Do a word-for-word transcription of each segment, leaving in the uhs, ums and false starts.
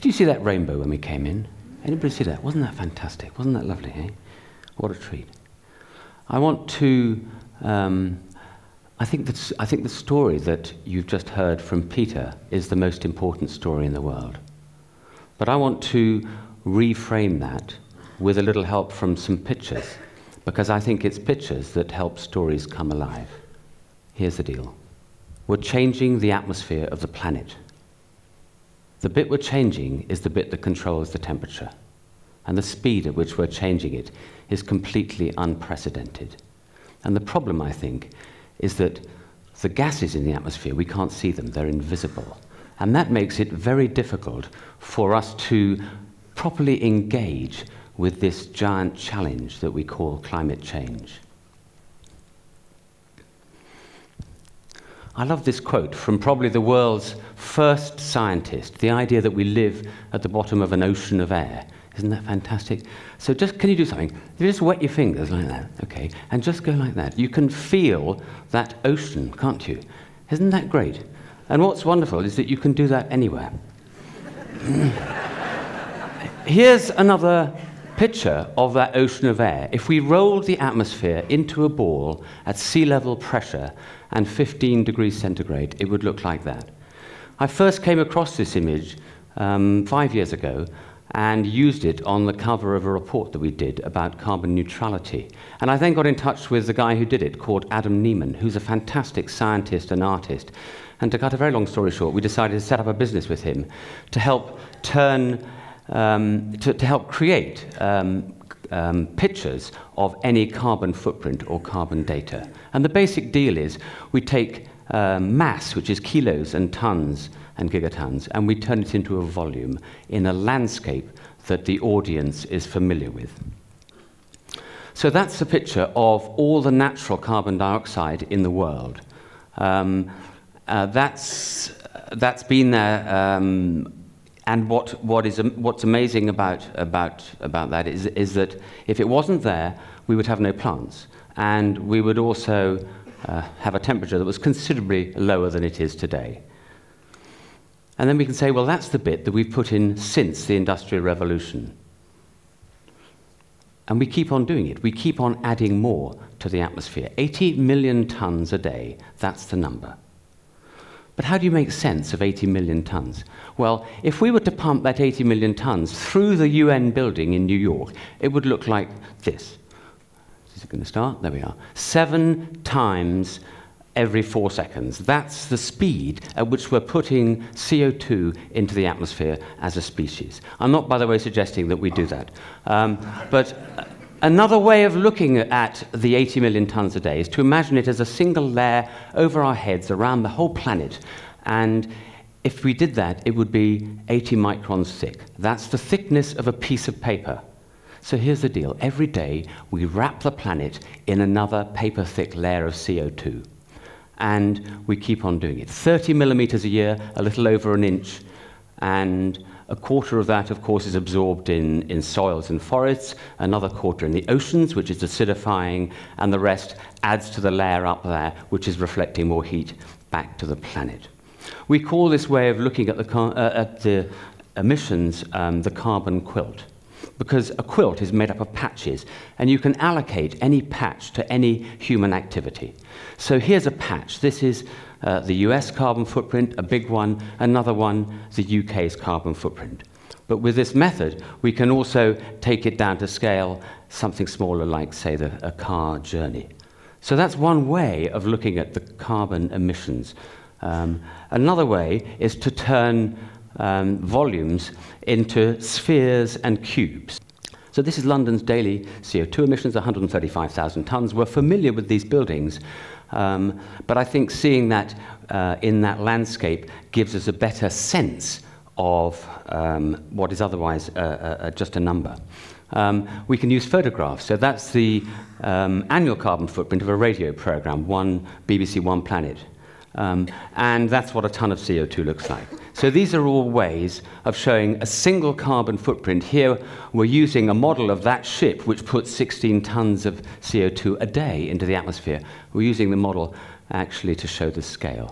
Did you see that rainbow when we came in? Anybody see that? Wasn't that fantastic? Wasn't that lovely, eh? What a treat. I want to... Um, I think, that's, I think the story that you've just heard from Peter is the most important story in the world. But I want to reframe that with a little help from some pictures, because I think it's pictures that help stories come alive. Here's the deal. We're changing the atmosphere of the planet. The bit we're changing is the bit that controls the temperature, and the speed at which we're changing it is completely unprecedented. And the problem, I think, is that the gases in the atmosphere, we can't see them, they're invisible. And that makes it very difficult for us to properly engage with this giant challenge that we call climate change. I love this quote from probably the world's first scientist, the idea that we live at the bottom of an ocean of air. Isn't that fantastic? So just, can you do something? You just wet your fingers like that, okay, and just go like that. You can feel that ocean, can't you? Isn't that great? And what's wonderful is that you can do that anywhere. Here's another picture of that ocean of air. If we rolled the atmosphere into a ball at sea level pressure and fifteen degrees centigrade, it would look like that. I first came across this image um, five years ago, and used it on the cover of a report that we did about carbon neutrality. And I then got in touch with the guy who did it, called Adam Nieman, who's a fantastic scientist and artist. And to cut a very long story short, we decided to set up a business with him to help turn, um, to, to help create um, um, pictures of any carbon footprint or carbon data. And the basic deal is we take uh, mass, which is kilos and tons, and gigatons, and we turn it into a volume in a landscape that the audience is familiar with. So that's a picture of all the natural carbon dioxide in the world. Um, uh, that's, that's been there, um, and what, what is, what's amazing about, about, about that is, is that if it wasn't there, we would have no plants, and we would also uh, have a temperature that was considerably lower than it is today. And then we can say, well, that's the bit that we've put in since the Industrial Revolution. And we keep on doing it. We keep on adding more to the atmosphere. eighty million tons a day, that's the number. But how do you make sense of eighty million tons? Well, if we were to pump that eighty million tons through the U N building in New York, it would look like this. Is it going to start? There we are. Seven times every four seconds. That's the speed at which we're putting C O two into the atmosphere as a species. I'm not, by the way, suggesting that we do that. Um, but another way of looking at the eighty million tons a day is to imagine it as a single layer over our heads around the whole planet. And if we did that, it would be eighty microns thick. That's the thickness of a piece of paper. So here's the deal. Every day, we wrap the planet in another paper-thick layer of C O two. And we keep on doing it. thirty millimeters a year, a little over an inch, and a quarter of that, of course, is absorbed in, in soils and forests, another quarter in the oceans, which is acidifying, and the rest adds to the layer up there, which is reflecting more heat back to the planet. We call this way of looking at the, car uh, at the emissions um, the carbon quilt, because a quilt is made up of patches, and you can allocate any patch to any human activity. So here's a patch. This is uh, the U S carbon footprint, a big one, another one, the U K's carbon footprint. But with this method, we can also take it down to scale, something smaller like, say, the, a car journey. So that's one way of looking at the carbon emissions. Um, another way is to turn Um, volumes into spheres and cubes. So this is London's daily C O two emissions, one hundred thirty-five thousand tons. We're familiar with these buildings, um, but I think seeing that uh, in that landscape gives us a better sense of um, what is otherwise uh, uh, just a number. Um, we can use photographs. So that's the um, annual carbon footprint of a radio program, one B B C One Planet. Um, and that's what a ton of C O two looks like. So these are all ways of showing a single carbon footprint. Here we're using a model of that ship which puts sixteen tons of C O two a day into the atmosphere. We're using the model actually to show the scale.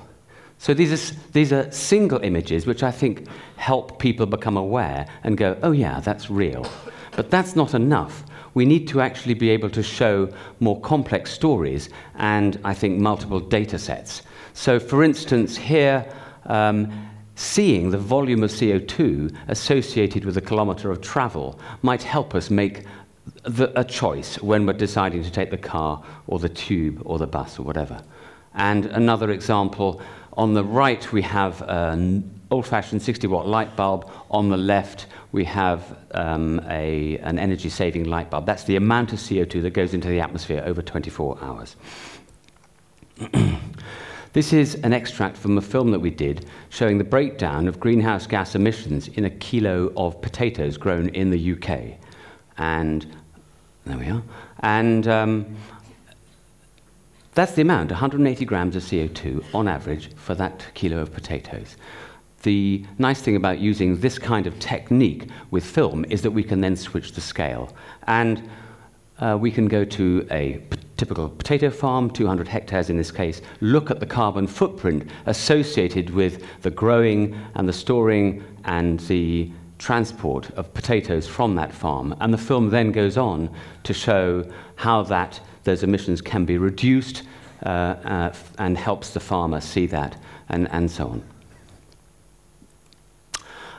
So these are, these are single images which I think help people become aware and go, oh yeah, that's real. But that's not enough. We need to actually be able to show more complex stories and, I think, multiple data sets. So, for instance, here, um, seeing the volume of C O two associated with a kilometre of travel might help us make the, a choice when we're deciding to take the car or the tube or the bus or whatever. And another example, on the right we have an old-fashioned sixty watt light bulb. On the left we have um, a, an energy-saving light bulb. That's the amount of C O two that goes into the atmosphere over twenty-four hours. This is an extract from a film that we did showing the breakdown of greenhouse gas emissions in a kilo of potatoes grown in the U K. And there we are. And um, that's the amount, one hundred eighty grams of C O two on average for that kilo of potatoes. The nice thing about using this kind of technique with film is that we can then switch the scale. And uh, we can go to a typical potato farm, two hundred hectares in this case, look at the carbon footprint associated with the growing and the storing and the transport of potatoes from that farm. And the film then goes on to show how that those emissions can be reduced uh, uh, and helps the farmer see that, and, and so on.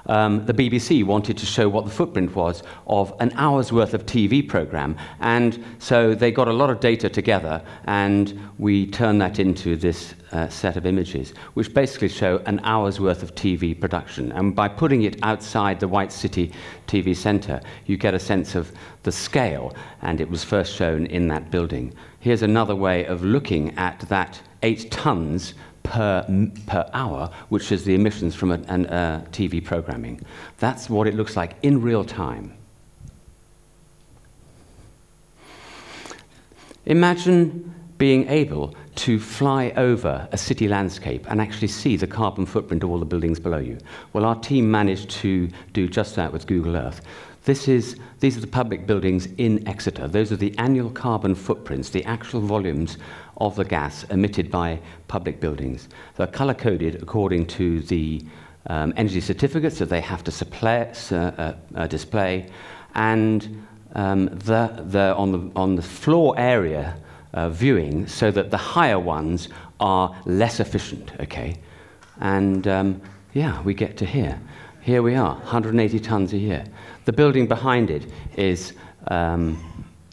Um, the B B C wanted to show what the footprint was of an hour's worth of T V programme, and so they got a lot of data together, and we turned that into this uh, set of images, which basically show an hour's worth of T V production. And by putting it outside the White City T V Centre, you get a sense of the scale, and it was first shown in that building. Here's another way of looking at that eight tonnes Per, per hour, which is the emissions from an, an, uh, T V programming. That's what it looks like in real time. Imagine being able to fly over a city landscape and actually see the carbon footprint of all the buildings below you. Well, our team managed to do just that with Google Earth. This is, these are the public buildings in Exeter. Those are the annual carbon footprints, the actual volumes of the gas emitted by public buildings. They're color-coded according to the um, energy certificates that they have to supply, uh, uh, display, and um, they're, they're on the, on the floor area uh, viewing, so that the higher ones are less efficient, okay? And um, yeah, we get to here. Here we are, one hundred eighty tons a year. The building behind it is um,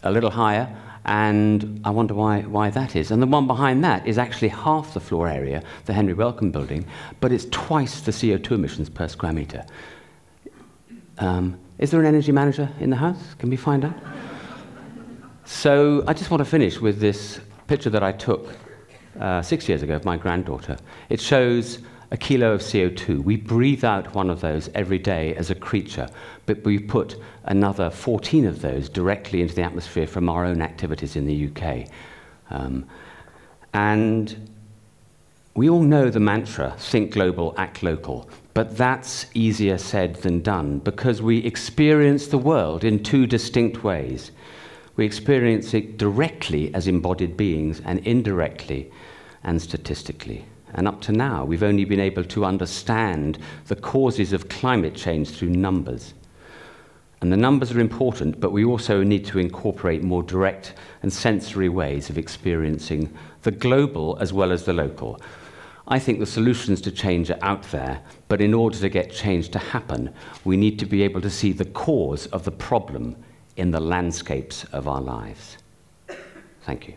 a little higher, and I wonder why, why that is. And the one behind that is actually half the floor area, the Henry Wellcome building, but it's twice the C O two emissions per square metre. Um, is there an energy manager in the house? Can we find out? So I just want to finish with this picture that I took uh, six years ago of my granddaughter. It shows a kilo of C O two. We breathe out one of those every day as a creature, but we put another fourteen of those directly into the atmosphere from our own activities in the U K. Um, and we all know the mantra, think global, act local, but that's easier said than done, because we experience the world in two distinct ways. We experience it directly as embodied beings, and indirectly and statistically. And up to now, we've only been able to understand the causes of climate change through numbers. And the numbers are important, but we also need to incorporate more direct and sensory ways of experiencing the global as well as the local. I think the solutions to change are out there, but in order to get change to happen, we need to be able to see the cause of the problem in the landscapes of our lives. Thank you.